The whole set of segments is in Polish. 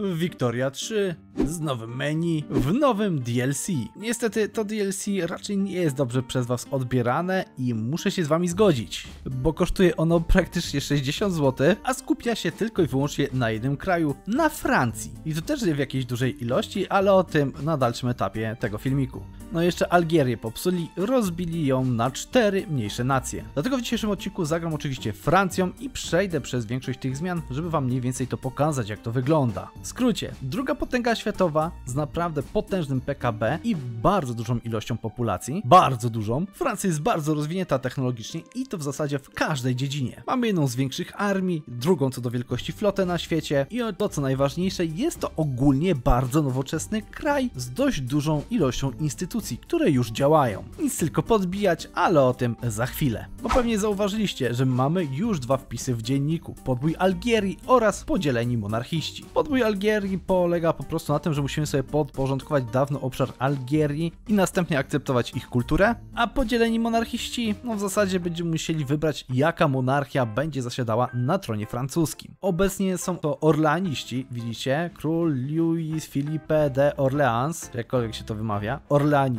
Victoria 3 z nowym menu, w nowym DLC. Niestety to DLC raczej nie jest dobrze przez was odbierane i muszę się z wami zgodzić, bo kosztuje ono praktycznie 60 zł, a skupia się tylko i wyłącznie na jednym kraju, na Francji. I to też nie w jakiejś dużej ilości, ale o tym na dalszym etapie tego filmiku. No i jeszcze Algierię popsuli, rozbili ją na 4 mniejsze nacje. Dlatego w dzisiejszym odcinku zagram oczywiście Francją i przejdę przez większość tych zmian, żeby wam mniej więcej to pokazać, jak to wygląda. W skrócie, druga potęga światowa z naprawdę potężnym PKB i bardzo dużą ilością populacji, bardzo dużą. Francja jest bardzo rozwinięta technologicznie i to w zasadzie w każdej dziedzinie. Mamy jedną z większych armii, drugą co do wielkości flotę na świecie i to, co najważniejsze, jest to ogólnie bardzo nowoczesny kraj z dość dużą ilością instytucji, które już działają. Nic tylko podbijać, ale o tym za chwilę. Bo pewnie zauważyliście, że mamy już dwa wpisy w dzienniku. Podbój Algierii oraz podzieleni monarchiści. Podbój Algierii polega po prostu na tym, że musimy sobie podporządkować dawno obszar Algierii i następnie akceptować ich kulturę, a podzieleni monarchiści, no w zasadzie będziemy musieli wybrać, jaka monarchia będzie zasiadała na tronie francuskim. Obecnie są to orleaniści, widzicie, król Louis Philippe de Orleans, jakkolwiek się to wymawia, orleanista,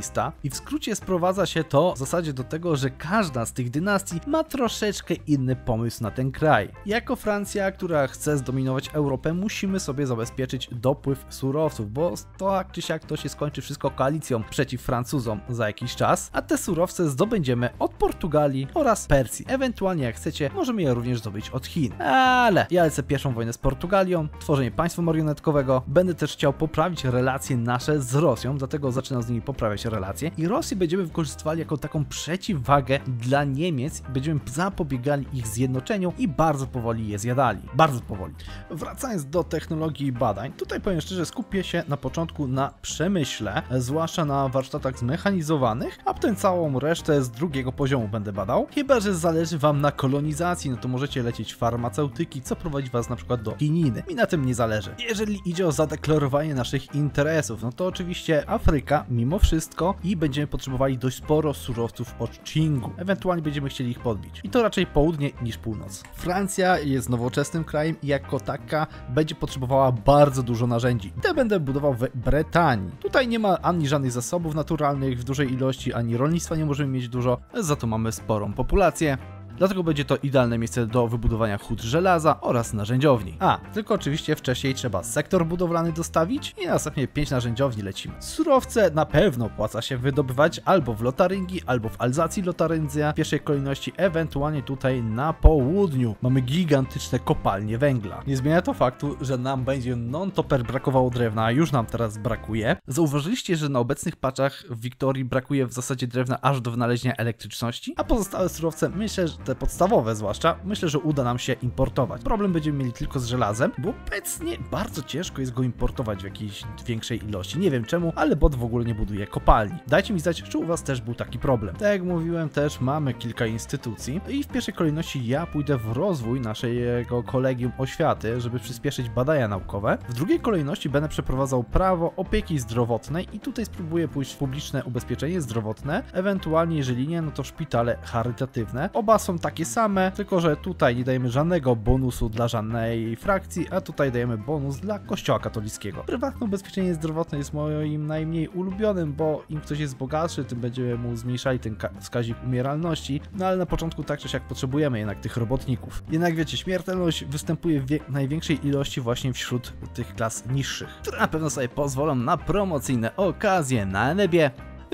i w skrócie sprowadza się to w zasadzie do tego, że każda z tych dynastii ma troszeczkę inny pomysł na ten kraj. Jako Francja, która chce zdominować Europę, musimy sobie zabezpieczyć dopływ surowców, bo tak czy siak to się skończy wszystko koalicją przeciw Francuzom za jakiś czas, a te surowce zdobędziemy od Portugalii oraz Persji. Ewentualnie jak chcecie, możemy je również zdobyć od Chin. Ale ja lecę pierwszą wojnę z Portugalią, tworzenie państwa marionetkowego, będę też chciał poprawić relacje nasze z Rosją, dlatego zaczynam z nimi poprawiać relacje i Rosję będziemy wykorzystywali jako taką przeciwwagę dla Niemiec, będziemy zapobiegali ich zjednoczeniu i bardzo powoli je zjadali. Bardzo powoli. Wracając do technologii i badań. Tutaj powiem szczerze, skupię się na początku na przemyśle, zwłaszcza na warsztatach zmechanizowanych, a potem całą resztę z drugiego poziomu będę badał. Chyba że zależy wam na kolonizacji, no to możecie lecieć farmaceutyki, co prowadzi was na przykład do Chininy. Mi na tym nie zależy. Jeżeli idzie o zadeklarowanie naszych interesów, no to oczywiście Afryka mimo wszystko i będziemy potrzebowali dość sporo surowców od Chingu. Ewentualnie będziemy chcieli ich podbić. I to raczej południe niż północ. Francja jest nowoczesnym krajem i jako taka będzie potrzebowała bardzo dużo narzędzi. Te będę budował w Bretanii. Tutaj nie ma ani żadnych zasobów naturalnych w dużej ilości, ani rolnictwa nie możemy mieć dużo, za to mamy sporą populację. Dlatego będzie to idealne miejsce do wybudowania hut żelaza oraz narzędziowni. A, tylko oczywiście wcześniej trzeba sektor budowlany dostawić i następnie 5 narzędziowni lecimy. Surowce na pewno opłaca się wydobywać albo w Lotaryngii, albo w Alzacji Lotaryngia w pierwszej kolejności, ewentualnie tutaj na południu. Mamy gigantyczne kopalnie węgla. Nie zmienia to faktu, że nam będzie non-toper brakowało drewna, a już nam teraz brakuje. Zauważyliście, że na obecnych patchach w Wiktorii brakuje w zasadzie drewna aż do wynalezienia elektryczności, a pozostałe surowce, myślę, że te podstawowe zwłaszcza, myślę, że uda nam się importować. Problem będziemy mieli tylko z żelazem, bo obecnie bardzo ciężko jest go importować w jakiejś większej ilości. Nie wiem czemu, ale bot w ogóle nie buduje kopalni. Dajcie mi znać, czy u was też był taki problem. Tak jak mówiłem, też mamy kilka instytucji i w pierwszej kolejności ja pójdę w rozwój naszego kolegium oświaty, żeby przyspieszyć badania naukowe. W drugiej kolejności będę przeprowadzał prawo opieki zdrowotnej i tutaj spróbuję pójść w publiczne ubezpieczenie zdrowotne, ewentualnie jeżeli nie, no to szpitale charytatywne. Oba są takie same, tylko że tutaj nie dajemy żadnego bonusu dla żadnej frakcji, a tutaj dajemy bonus dla kościoła katolickiego. Prywatne ubezpieczenie zdrowotne jest moim najmniej ulubionym, bo im ktoś jest bogatszy, tym będziemy mu zmniejszali ten wskaźnik umieralności, no ale na początku tak czy siak potrzebujemy jednak tych robotników. Jednak wiecie, śmiertelność występuje w największej ilości właśnie wśród tych klas niższych, które na pewno sobie pozwolą na promocyjne okazje na niebie.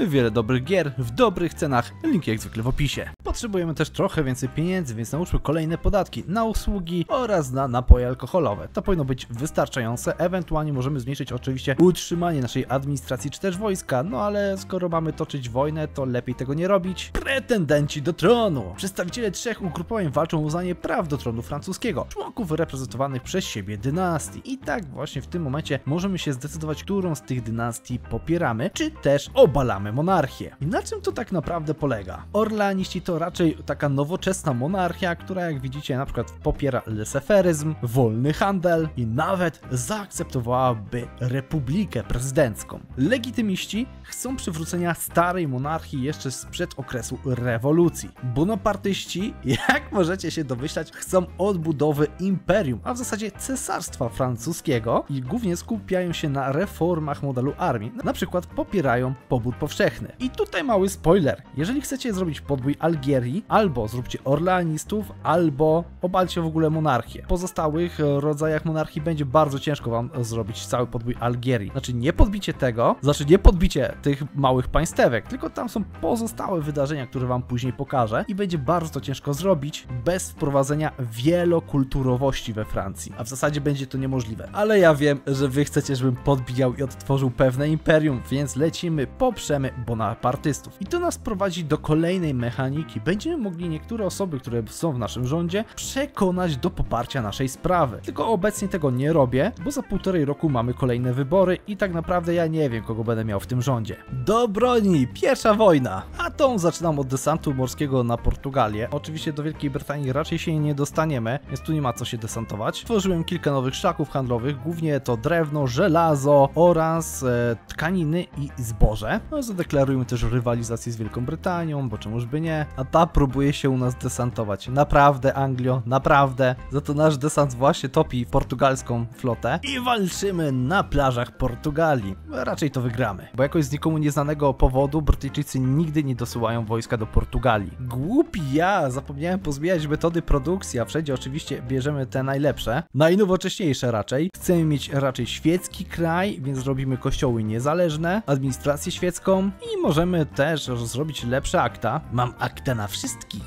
Wiele dobrych gier, w dobrych cenach, link jak zwykle w opisie. Potrzebujemy też trochę więcej pieniędzy, więc nałóżmy kolejne podatki na usługi oraz na napoje alkoholowe. To powinno być wystarczające, ewentualnie możemy zmniejszyć oczywiście utrzymanie naszej administracji czy też wojska, no ale skoro mamy toczyć wojnę, to lepiej tego nie robić. Pretendenci do tronu. Przedstawiciele trzech ugrupowań walczą o uznanie praw do tronu francuskiego, członków reprezentowanych przez siebie dynastii. I tak właśnie w tym momencie możemy się zdecydować, którą z tych dynastii popieramy, czy też obalamy monarchię. I na czym to tak naprawdę polega? Orleaniści to to raczej taka nowoczesna monarchia, która jak widzicie na przykład popiera leseferyzm, wolny handel i nawet zaakceptowałaby republikę prezydencką. Legitymiści chcą przywrócenia starej monarchii jeszcze sprzed okresu rewolucji. Bonapartyści, jak możecie się domyślać, chcą odbudowy imperium, a w zasadzie cesarstwa francuskiego i głównie skupiają się na reformach modelu armii, na przykład popierają pobór powszechny. I tutaj mały spoiler, jeżeli chcecie zrobić podbój Algierii, albo zróbcie orleanistów, albo obalcie w ogóle monarchię. W pozostałych rodzajach monarchii będzie bardzo ciężko wam zrobić cały podbój Algierii. Znaczy nie podbicie tego, znaczy nie podbicie tych małych państewek, tylko tam są pozostałe wydarzenia, które wam później pokażę i będzie bardzo to ciężko zrobić bez wprowadzenia wielokulturowości we Francji. A w zasadzie będzie to niemożliwe. Ale ja wiem, że wy chcecie, żebym podbijał i odtworzył pewne imperium, więc lecimy, poprzemy bonapartystów. I to nas prowadzi do kolejnej mechaniki. Będziemy mogli niektóre osoby, które są w naszym rządzie, przekonać do poparcia naszej sprawy. Tylko obecnie tego nie robię, bo za półtorej roku mamy kolejne wybory i tak naprawdę ja nie wiem, kogo będę miał w tym rządzie. Do broni! Pierwsza wojna! A tą zaczynam od desantu morskiego na Portugalię. Oczywiście do Wielkiej Brytanii raczej się nie dostaniemy, więc tu nie ma co się desantować. Tworzyłem kilka nowych szlaków handlowych, głównie to drewno, żelazo oraz tkaniny i zboże. No, zadeklarujmy też rywalizację z Wielką Brytanią, bo czemuż by nie. A ta próbuje się u nas desantować. Naprawdę, Anglio, naprawdę. Za to nasz desant właśnie topi portugalską flotę i walczymy na plażach Portugalii. Raczej to wygramy, bo jakoś z nikomu nieznanego powodu Brytyjczycy nigdy nie dosyłają wojska do Portugalii. Głupi ja! Zapomniałem pozmieniać metody produkcji, a wszędzie oczywiście bierzemy te najlepsze, najnowocześniejsze raczej. Chcemy mieć raczej świecki kraj, więc robimy kościoły niezależne, administrację świecką i możemy też zrobić lepsze akta. Mam akta na wszystkich.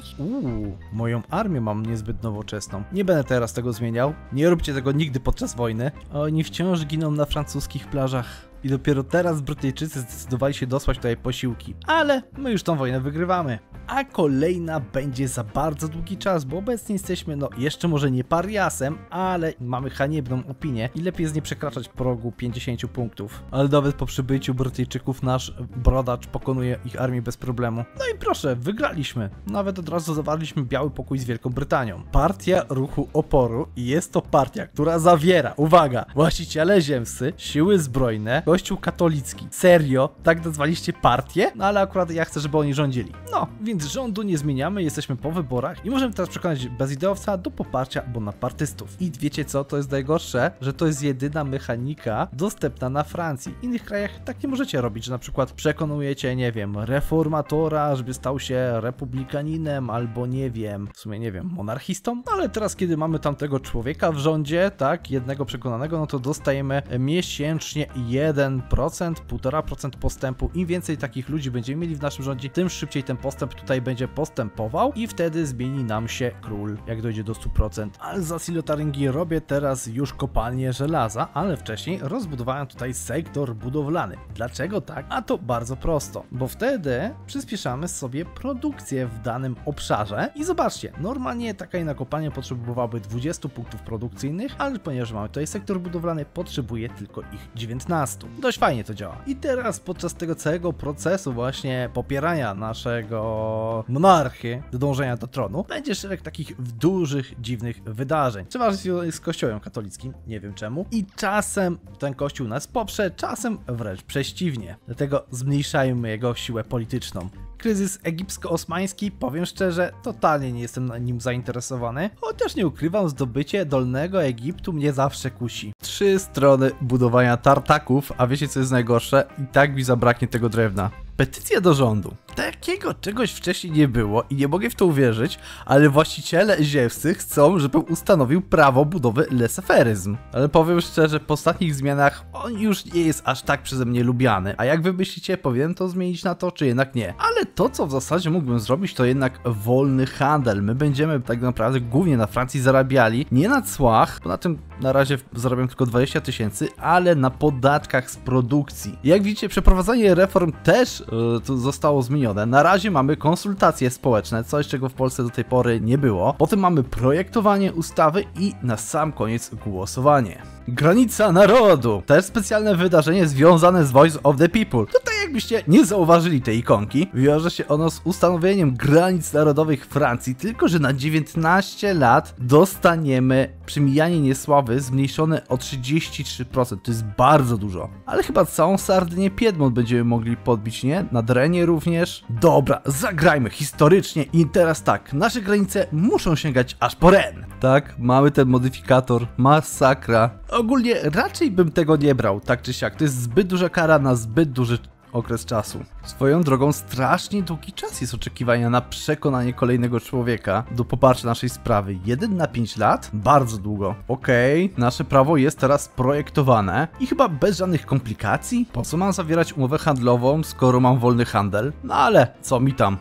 Moją armię mam niezbyt nowoczesną. Nie będę teraz tego zmieniał. Nie róbcie tego nigdy podczas wojny. Oni wciąż giną na francuskich plażach. I dopiero teraz Brytyjczycy zdecydowali się dosłać tutaj posiłki. Ale my już tą wojnę wygrywamy. A kolejna będzie za bardzo długi czas, bo obecnie jesteśmy, no jeszcze może nie pariasem, ale mamy haniebną opinię i lepiej jest nie przekraczać progu 50 punktów. Ale nawet po przybyciu Brytyjczyków nasz brodacz pokonuje ich armię bez problemu. No i proszę, wygraliśmy. Nawet od razu zawarliśmy biały pokój z Wielką Brytanią. Partia Ruchu Oporu jest to partia, która zawiera, uwaga, właściciele ziemscy, siły zbrojne, Kościół katolicki. Serio? Tak nazwaliście partię? No ale akurat ja chcę, żeby oni rządzili. No, więc rządu nie zmieniamy, jesteśmy po wyborach i możemy teraz przekonać bezideowca do poparcia bonapartystów. I wiecie co? To jest najgorsze, że to jest jedyna mechanika dostępna na Francji. W innych krajach tak nie możecie robić, że na przykład przekonujecie, nie wiem, reformatora, żeby stał się republikaninem albo nie wiem, w sumie nie wiem, monarchistą. No ale teraz, kiedy mamy tamtego człowieka w rządzie, tak, jednego przekonanego, no to dostajemy miesięcznie 1%, 1,5% postępu. Im więcej takich ludzi będziemy mieli w naszym rządzie, tym szybciej ten postęp tutaj będzie postępował i wtedy zmieni nam się król, jak dojdzie do 100%. Alzacji i Lotaryngii robię teraz już kopalnię żelaza, ale wcześniej rozbudowałem tutaj sektor budowlany. Dlaczego tak? A to bardzo prosto, bo wtedy przyspieszamy sobie produkcję w danym obszarze i zobaczcie, normalnie taka inna kopalnia potrzebowałaby 20 punktów produkcyjnych, ale ponieważ mamy tutaj sektor budowlany, potrzebuje tylko ich 19. Dość fajnie to działa. I teraz podczas tego całego procesu właśnie popierania naszego monarchy do dążenia do tronu, będzie szereg takich dużych, dziwnych wydarzeń. Przeważnie z kościołem katolickim, nie wiem czemu. I czasem ten kościół nas poprze, czasem wręcz przeciwnie. Dlatego zmniejszajmy jego siłę polityczną. Kryzys egipsko-osmański, powiem szczerze, totalnie nie jestem nim zainteresowany, chociaż nie ukrywam, zdobycie Dolnego Egiptu mnie zawsze kusi. 3 strony budowania tartaków, a wiecie co jest najgorsze? I tak mi zabraknie tego drewna. Petycja do rządu. Takiego czegoś wcześniej nie było i nie mogę w to uwierzyć, ale właściciele ziemscy chcą, żebym ustanowił prawo budowy leseferyzm. Ale powiem szczerze, po ostatnich zmianach on już nie jest aż tak przeze mnie lubiany. A jak wy myślicie, powinienem to zmienić na to, czy jednak nie? Ale to, co w zasadzie mógłbym zrobić, to jednak wolny handel. My będziemy tak naprawdę głównie na Francji zarabiali, nie na cłach, bo na tym na razie zarabiam tylko 20 000, ale na podatkach z produkcji. Jak widzicie, przeprowadzanie reform też tu zostało zmienione. Na razie mamy konsultacje społeczne, coś czego w Polsce do tej pory nie było. Potem mamy projektowanie ustawy i na sam koniec głosowanie. Granica Narodu! Też specjalne wydarzenie związane z Voice of the People. Tutaj jakbyście nie zauważyli tej ikonki, wiąże się ono z ustanowieniem granic narodowych Francji, tylko że na 19 lat dostaniemy przymijanie niesławy zmniejszone o 33%. To jest bardzo dużo. Ale chyba całą Sardynię, Piedmont będziemy mogli podbić, nie? Nad Renie również. Dobra, zagrajmy historycznie i teraz tak, nasze granice muszą sięgać aż po Ren. Tak, mamy ten modyfikator, masakra. Ogólnie raczej bym tego nie brał, tak czy siak. To jest zbyt duża kara na zbyt duży okres czasu. Swoją drogą strasznie długi czas jest oczekiwania na przekonanie kolejnego człowieka do poparcia naszej sprawy. 1 na 5 lat? Bardzo długo. Okej, nasze prawo jest teraz projektowane i chyba bez żadnych komplikacji? Po co mam zawierać umowę handlową, skoro mam wolny handel? No ale co mi tam?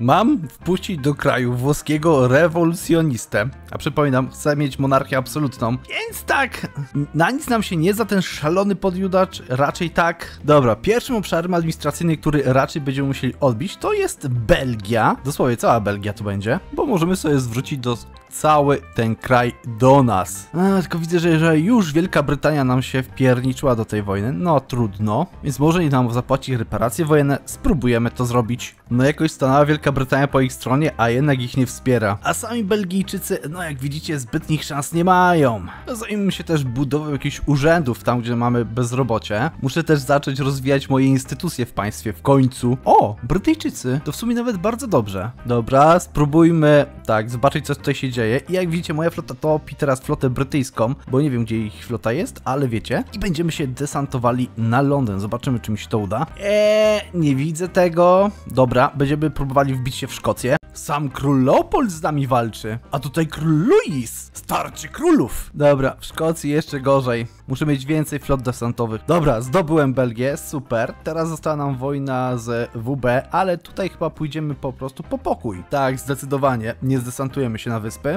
Mam wpuścić do kraju włoskiego rewolucjonistę. A przypominam, chcę mieć monarchię absolutną. Więc tak, na nic nam się nie za ten szalony podjudacz, raczej tak. Dobra, pierwszym obszarem administracyjny, który raczej będziemy musieli odbić, to jest Belgia. Dosłownie cała Belgia tu będzie, bo możemy sobie zwrócić cały ten kraj do nas. Tylko widzę, że już Wielka Brytania nam się wpierniczyła do tej wojny. No trudno, więc może i nam zapłaci reparacje wojenne. Spróbujemy to zrobić. No jakoś stanęła Wielka Brytania po ich stronie, a jednak ich nie wspiera. A sami Belgijczycy, no jak widzicie, zbytnich szans nie mają. No, zajmijmy się też budową jakichś urzędów tam, gdzie mamy bezrobocie. Muszę też zacząć rozwijać moje instytucje w państwie w końcu. O, Brytyjczycy, to w sumie nawet bardzo dobrze. Dobra, spróbujmy tak, zobaczyć co tutaj się dzieje. I jak widzicie, moja flota topi teraz flotę brytyjską, bo nie wiem, gdzie ich flota jest, ale wiecie. I będziemy się desantowali na Londyn. Zobaczymy, czy mi się to uda. Nie widzę tego. Dobra, będziemy próbowali wbić się w Szkocję. Sam król Leopold z nami walczy. A tutaj król Louis, starczy królów. Dobra, w Szkocji jeszcze gorzej. Muszę mieć więcej flot desantowych. Dobra, zdobyłem Belgię, super. Teraz została nam wojna z WB, ale tutaj chyba pójdziemy po prostu po pokój. Tak, zdecydowanie. Nie zdesantujemy się na wyspy.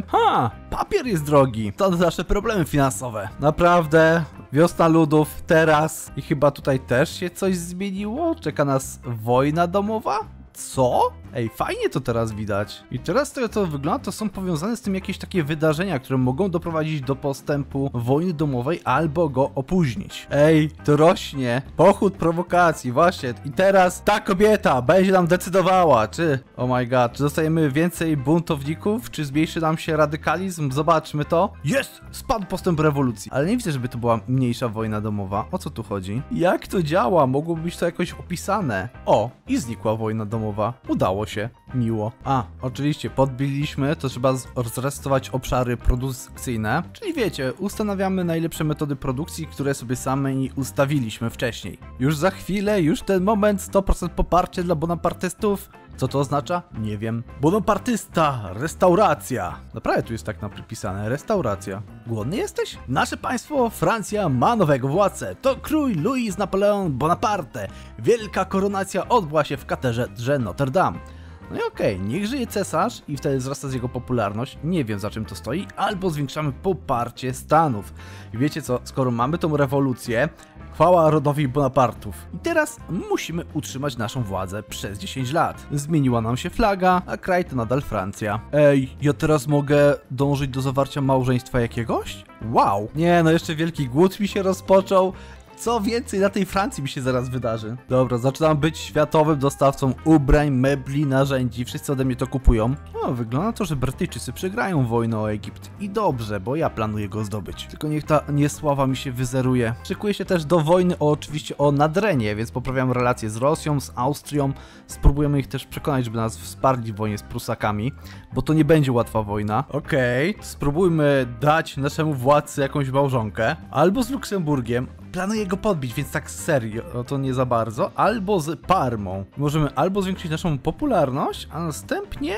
Papier jest drogi. To nasze problemy finansowe. Naprawdę, wiosna ludów, teraz. I chyba tutaj też się coś zmieniło? Czeka nas wojna domowa? Co? Ej, fajnie to teraz widać. I teraz to wygląda, to są powiązane z tym jakieś takie wydarzenia, które mogą doprowadzić do postępu wojny domowej albo go opóźnić. Ej, to rośnie. Pochód prowokacji, właśnie. I teraz ta kobieta będzie nam decydowała, czy... Oh my god, czy dostajemy więcej buntowników, czy zmniejszy nam się radykalizm? Zobaczmy to. Jest! Spadł postęp rewolucji. Ale nie widzę, żeby to była mniejsza wojna domowa. O co tu chodzi? Jak to działa? Mogłoby być to jakoś opisane. O, i znikła wojna domowa. Udało się. Miło. A, oczywiście podbiliśmy, to trzeba zrestować obszary produkcyjne, czyli wiecie, ustanawiamy najlepsze metody produkcji, które sobie sami ustawiliśmy wcześniej. Już za chwilę, już ten moment, 100% poparcie dla bonapartystów. Co to oznacza? Nie wiem. Bonapartysta, restauracja. Naprawdę tu jest tak napisane, restauracja. Głodny jesteś? Nasze państwo, Francja, ma nowego władcę. To król Louis Napoleon Bonaparte. Wielka koronacja odbyła się w katedrze Notre Dame. No i okej, niech żyje cesarz i wtedy wzrasta z jego popularność, nie wiem za czym to stoi, albo zwiększamy poparcie Stanów. I wiecie co, skoro mamy tą rewolucję, chwała rodowi Bonapartów. I teraz musimy utrzymać naszą władzę przez 10 lat. Zmieniła nam się flaga, a kraj to nadal Francja. Ej, ja teraz mogę dążyć do zawarcia małżeństwa jakiegoś? Wow! Nie, no jeszcze wielki głód mi się rozpoczął. Co więcej, na tej Francji mi się zaraz wydarzy. Dobra, zaczynam być światowym dostawcą ubrań, mebli, narzędzi. Wszyscy ode mnie to kupują. No, wygląda to, że Brytyjczycy przegrają wojnę o Egipt. I dobrze, bo ja planuję go zdobyć. Tylko niech ta niesława mi się wyzeruje. Szykuję się też do wojny oczywiście o Nadrenie, więc poprawiam relacje z Rosją, z Austrią. Spróbujemy ich też przekonać, żeby nas wsparli w wojnie z Prusakami, bo to nie będzie łatwa wojna. Okej, spróbujmy dać naszemu władcy jakąś małżonkę. Albo z Luksemburgiem. Planuję go podbić, więc tak serio to nie za bardzo, albo z Parmą. Możemy albo zwiększyć naszą popularność, a następnie...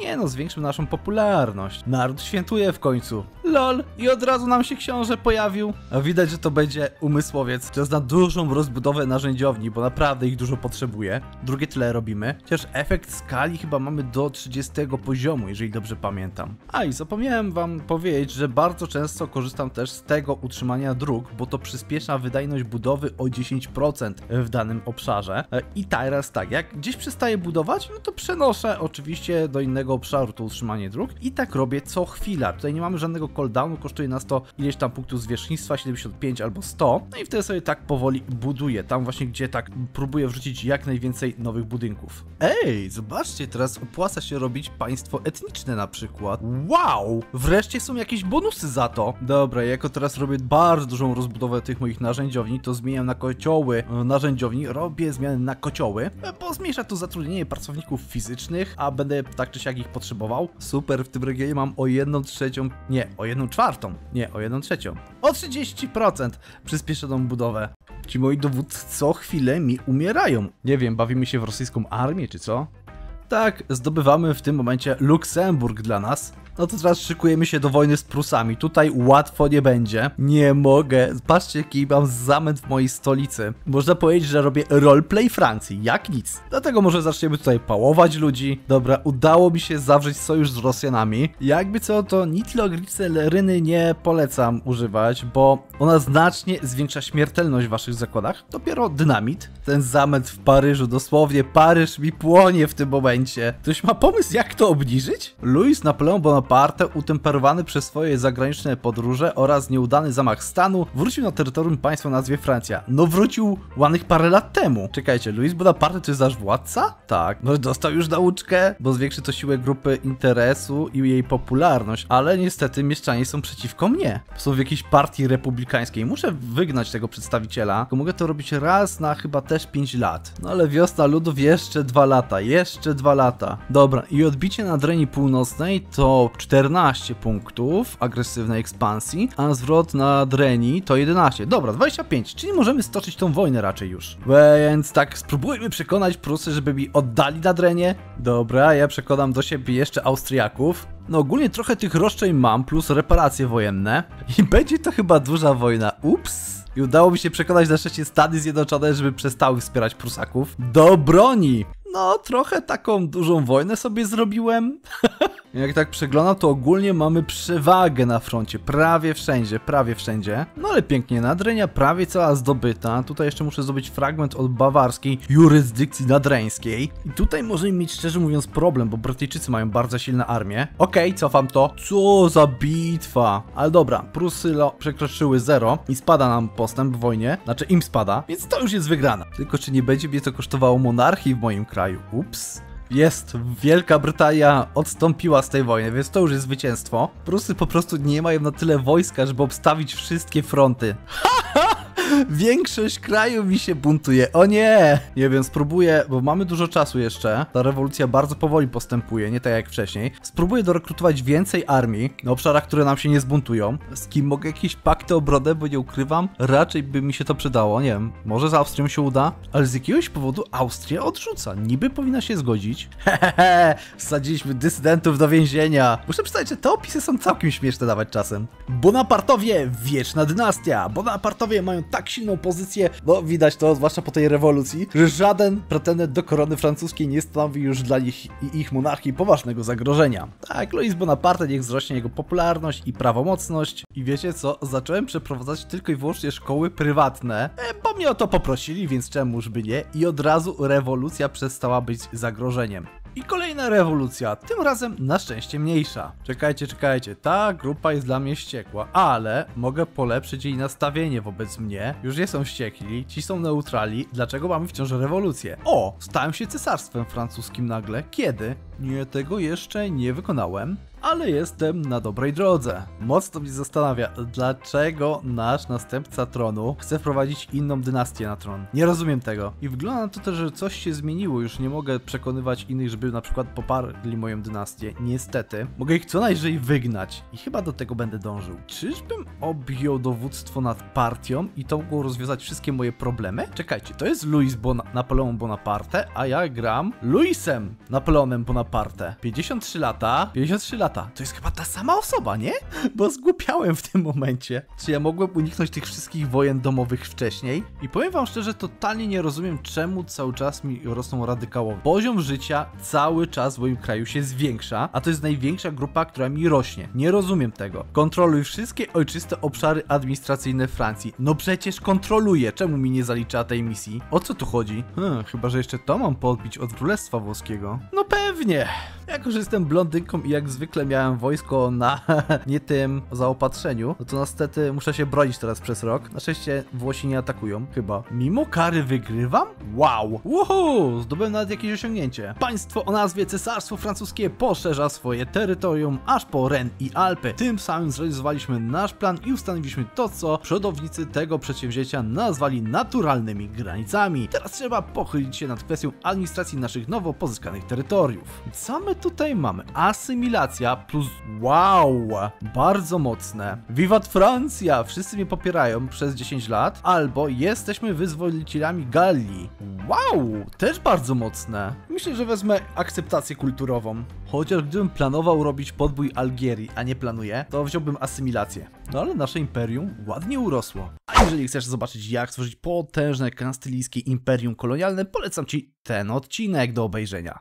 nie no, zwiększymy naszą popularność. Naród świętuje w końcu. LOL! I od razu nam się książę pojawił. A widać, że to będzie umysłowiec. Czas na dużą rozbudowę narzędziowni, bo naprawdę ich dużo potrzebuje. Drugie tyle robimy. Chociaż efekt skali chyba mamy do 30 poziomu, jeżeli dobrze pamiętam. A i zapomniałem wam powiedzieć, że bardzo często korzystam też z tego utrzymania dróg, bo to przyspiesza wydajność budowy o 10% w danym obszarze. I teraz tak, jak gdzieś przestaję budować, no to przenoszę oczywiście do innego obszaru to utrzymanie dróg i tak robię co chwila. Tutaj nie mamy żadnego cooldownu, kosztuje nas to ileś tam punktów zwierzchnictwa, 75 albo 100. No i wtedy sobie tak powoli buduję, tam właśnie gdzie tak próbuję wrzucić jak najwięcej nowych budynków. Ej, zobaczcie, teraz opłaca się robić państwo etniczne na przykład. Wow! Wreszcie są jakieś bonusy za to. Dobra, jako teraz robię bardzo dużą rozbudowę tych moich narzędziowni, to zmieniam na kocioły narzędziowni, robię zmiany na kocioły, bo zmniejsza to zatrudnienie pracowników fizycznych, a będę tak czy siak ich potrzebował. Super, w tym regionie mam o 1/3, nie, o 1/4, nie, o 1/3, o 30% przyspieszoną budowę. Ci moi dowódcy co chwilę mi umierają. Nie wiem, bawimy się w rosyjską armię czy co? Tak, zdobywamy w tym momencie Luksemburg dla nas. No to teraz szykujemy się do wojny z Prusami. Tutaj łatwo nie będzie. Nie mogę. Patrzcie, jaki mam zamęt w mojej stolicy. Można powiedzieć, że robię roleplay Francji. Jak nic. Dlatego może zaczniemy tutaj pałować ludzi. Dobra, udało mi się zawrzeć sojusz z Rosjanami. Jakby co, to nitrogliceleryny nie polecam używać, bo ona znacznie zwiększa śmiertelność w waszych zakładach. Dopiero dynamit. Ten zamęt w Paryżu. Dosłownie Paryż mi płonie w tym momencie. Ktoś ma pomysł, jak to obniżyć? Louis Napoleon Bonaparte, utemperowany przez swoje zagraniczne podróże oraz nieudany zamach stanu, wrócił na terytorium państwa o nazwie Francja. No wrócił ładnych parę lat temu. Czekajcie, Louis Bonaparte to jest nasz władca? Tak. Może dostał już nauczkę? Bo zwiększy to siłę grupy interesu i jej popularność, ale niestety mieszczanie są przeciwko mnie. Są w jakiejś partii republikańskiej. Muszę wygnać tego przedstawiciela, tylko mogę to robić raz na chyba też 5 lat. No ale wiosna ludów jeszcze 2 lata. Jeszcze 2 lata. Dobra, i odbicie na Dreni Północnej to 14 punktów agresywnej ekspansji, a zwrot na Dreni to 11. Dobra, 25, czyli możemy stoczyć tą wojnę raczej już. Więc tak, spróbujmy przekonać Prusy, żeby mi oddali na Drenie. Dobra, ja przekonam do siebie jeszcze Austriaków. No ogólnie trochę tych roszczeń mam, plus reparacje wojenne. I będzie to chyba duża wojna. Ups. I udało mi się przekonać na szczęście Stany Zjednoczone, żeby przestały wspierać Prusaków. Do broni! No, trochę taką dużą wojnę sobie zrobiłem. Jak tak przeglądam, to ogólnie mamy przewagę na froncie. Prawie wszędzie, prawie wszędzie. No ale pięknie, Nadrenia prawie cała zdobyta. Tutaj jeszcze muszę zdobyć fragment od bawarskiej jurysdykcji nadreńskiej. I tutaj możemy mieć, szczerze mówiąc, problem, bo Brytyjczycy mają bardzo silne armię. Okej, cofam to. Co za bitwa! Ale dobra, Prusy przekroczyły 0 i spada nam postęp w wojnie. Znaczy im spada, więc to już jest wygrana. Tylko czy nie będzie mnie to kosztowało monarchii w moim kraju? Ups. Jest, Wielka Brytania odstąpiła z tej wojny, więc to już jest zwycięstwo. Prusy po prostu nie mają na tyle wojska, żeby obstawić wszystkie fronty. Większość kraju mi się buntuje. O nie! Nie wiem, spróbuję, bo mamy dużo czasu jeszcze. Ta rewolucja bardzo powoli postępuje, nie tak jak wcześniej. Spróbuję dorekrutować więcej armii na obszarach, które nam się nie zbuntują. Z kim mogę jakieś pakty obronne, bo nie ukrywam, raczej by mi się to przydało. Nie wiem, może z Austrią się uda? Ale z jakiegoś powodu Austria odrzuca. Niby powinna się zgodzić. Hehehe, wsadziliśmy dysydentów do więzienia. Muszę przyznać, że te opisy są całkiem śmieszne dawać czasem. Bonapartowie, wieczna dynastia. Bonapartowie mają tak silną pozycję, no widać to, zwłaszcza po tej rewolucji, że żaden pretendent do korony francuskiej nie stanowi już dla nich i ich monarchii poważnego zagrożenia. Tak, Louis Bonaparte, niech wzrośnie jego popularność i prawomocność. I wiecie co? Zacząłem przeprowadzać tylko i wyłącznie szkoły prywatne, bo mnie o to poprosili, więc czemuż by nie? I od razu rewolucja przestała być zagrożeniem. I kolejna rewolucja, tym razem na szczęście mniejsza. Czekajcie, czekajcie, ta grupa jest dla mnie wściekła, ale mogę polepszyć jej nastawienie wobec mnie. Już nie są wściekli, ci są neutrali, dlaczego mamy wciąż rewolucję? O, stałem się cesarstwem francuskim nagle, kiedy? Nie, tego jeszcze nie wykonałem. Ale jestem na dobrej drodze. Mocno mnie zastanawia, dlaczego nasz następca tronu chce wprowadzić inną dynastię na tron. Nie rozumiem tego. I wygląda na to też, że coś się zmieniło. Już nie mogę przekonywać innych, żeby na przykład poparli moją dynastię. Niestety. Mogę ich co najwyżej wygnać. I chyba do tego będę dążył. Czyżbym objął dowództwo nad partią i to mogło rozwiązać wszystkie moje problemy? Czekajcie, to jest Louis Napoleon Bonaparte, a ja gram Louisem Napoleonem Bonaparte. 53 lata. 53 lata. To jest chyba ta sama osoba, nie? Bo zgłupiałem w tym momencie. Czy ja mogłem uniknąć tych wszystkich wojen domowych wcześniej? I powiem wam szczerze, totalnie nie rozumiem, czemu cały czas mi rosną radykałowie. Poziom życia cały czas w moim kraju się zwiększa, a to jest największa grupa, która mi rośnie. Nie rozumiem tego. Kontroluj wszystkie ojczyste obszary administracyjne Francji. No przecież kontroluję. Czemu mi nie zalicza tej misji? O co tu chodzi? Chyba, że jeszcze to mam podbić od Królestwa Włoskiego. No pewnie. Pewnie. Jako, że jestem blondynką i jak zwykle miałem wojsko na nie tym zaopatrzeniu, no to niestety muszę się bronić teraz przez rok. Na szczęście Włosi nie atakują, chyba. Mimo kary wygrywam? Wow! Uhu! Zdobyłem nawet jakieś osiągnięcie. Państwo o nazwie Cesarstwo Francuskie poszerza swoje terytorium aż po Ren i Alpy. Tym samym zrealizowaliśmy nasz plan i ustanowiliśmy to, co przodownicy tego przedsięwzięcia nazwali naturalnymi granicami. Teraz trzeba pochylić się nad kwestią administracji naszych nowo pozyskanych terytoriów. Co my tutaj mamy? Asymilacja plus... Wow! Bardzo mocne. Vivat Francja! Wszyscy mnie popierają przez 10 lat. Albo jesteśmy wyzwolicielami Galii. Wow! Też bardzo mocne. Myślę, że wezmę akceptację kulturową. Chociaż gdybym planował robić podbój Algierii, a nie planuję, to wziąłbym asymilację. No ale nasze imperium ładnie urosło. A jeżeli chcesz zobaczyć, jak stworzyć potężne kanastylijskie imperium kolonialne, polecam ci ten odcinek do obejrzenia.